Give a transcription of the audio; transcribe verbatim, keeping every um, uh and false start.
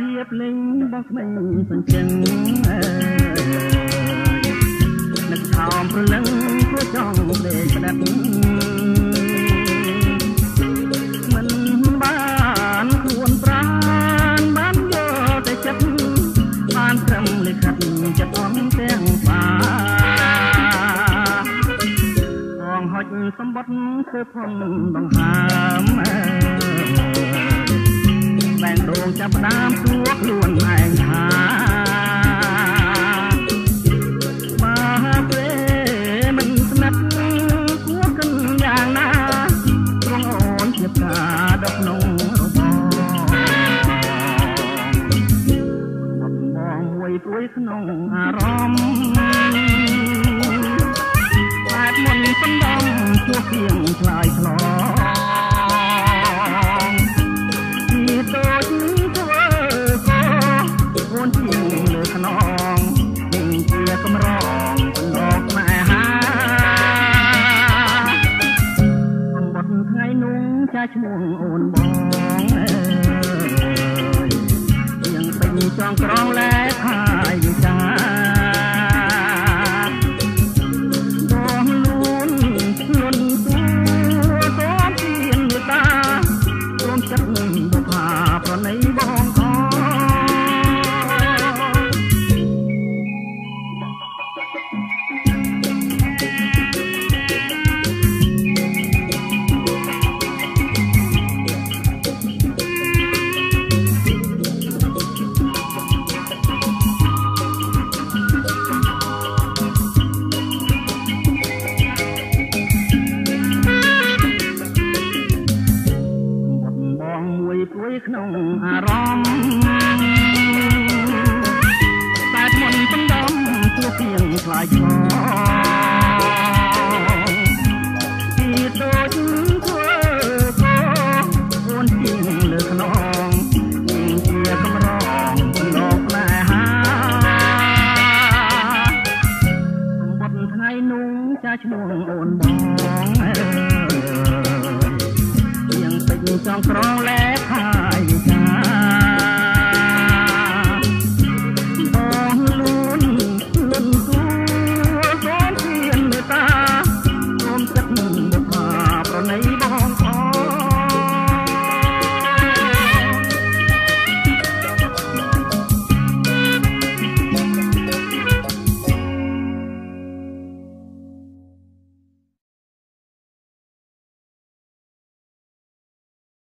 เย็บลึงบอกมันสันเชิงนักทองพลังก็จ้องเด็กประดับมันบ้านควรปราณบ้านโยแต่จับบ้านคำเลยขัดจะต้องแจ้งป่าทองหอยสมบัติเธอพงต้องหามแบ่งโรงจับน้ำตัวล้วนแบ่งหามาเปรมันสนับคู่กันอย่างน่าร้องโอนเทียบตาดอกนงเราบองมองไว้ด้วยขนมอารมณ์ปาดมนต์สันดองชั่วเพียงคลายคลอช่วงโอนบองเอ่ยยังเป็นจองกรองและพายจ้าดองลุ้นลุ้นตัวซ้อมเทียนตาร่วมจับบุพาเพราะในบองคอช่วงโอนบองเอ่ยยังเป็นจองกรองและพาย